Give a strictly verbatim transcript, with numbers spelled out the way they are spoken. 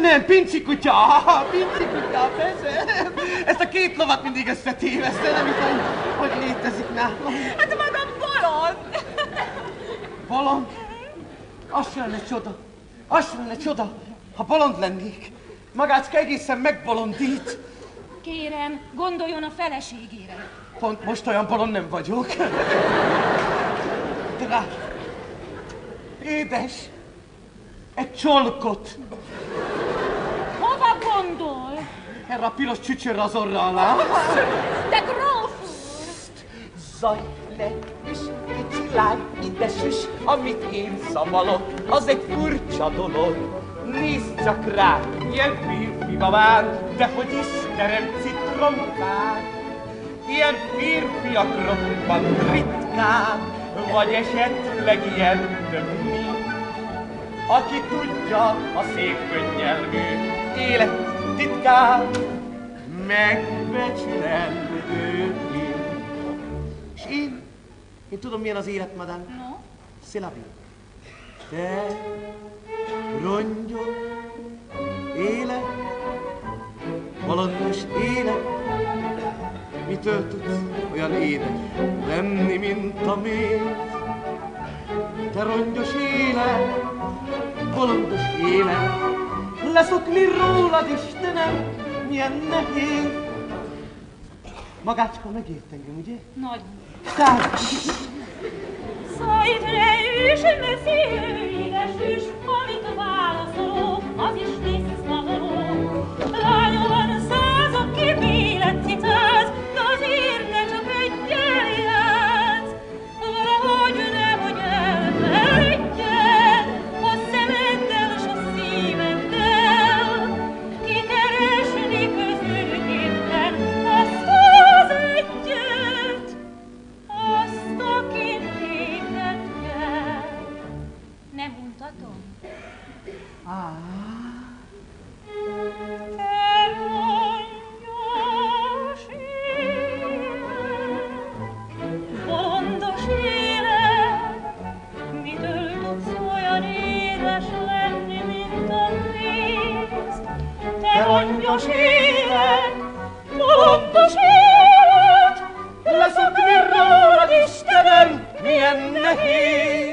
Ne, pintsikutyah, pintsikutyah, ezt a két lovat mindig összetévesztem, nem hiszem, hogy létezik nálam. Hát maga bolond! Bolond? Az se lenne csoda, az se lenne csoda, ha bolond lennék. Magácska egészen megbolondít. Kérem, gondoljon a feleségére. Pont most olyan bolond nem vagyok. Drága, édes, egy csolkot. Hova gondol? Erre a piros csücsörre az orra alá. De gróf úr! Zaj, le, üs, kicsi lány, ide süs, amit én szavalok, az egy furcsa dolog. Nézd csak rá, ilyen férfi babán, de hogy Istenem citromkán. Ilyen férfiak roppant ritkán, vagy esetleg ilyen több mi. Aki tudja a szép könnyelmű élet titkát, megbecsülendő én. És én, én tudom, milyen az élet, madám. No? Szilabi. Te, rongyol, élet, bolondos élet, mitől tudsz olyan édes lenni, mint a méz? Te rongyos élet, bolondos élet, leszokni rólad, Istenem, milyen nehéz. Magácska, megért engem, ugye? Nagy. Szállt! Szajt, ne üs, ne szél, édes üs, amit válaszoló, az is visszavaló. Lányom, százok kibélet titáz, de azért ne csak egyen játsz. Valahogy nehogy elfelejtjen, a szemeddel és a szíveddel. Kikeresni közülképpen azt az egyet, azt, akit téged kell. Nem mutatom? Ah. Bolondos élet, bolondos élet, leszokni rólad, Istenem, milyen nehéz.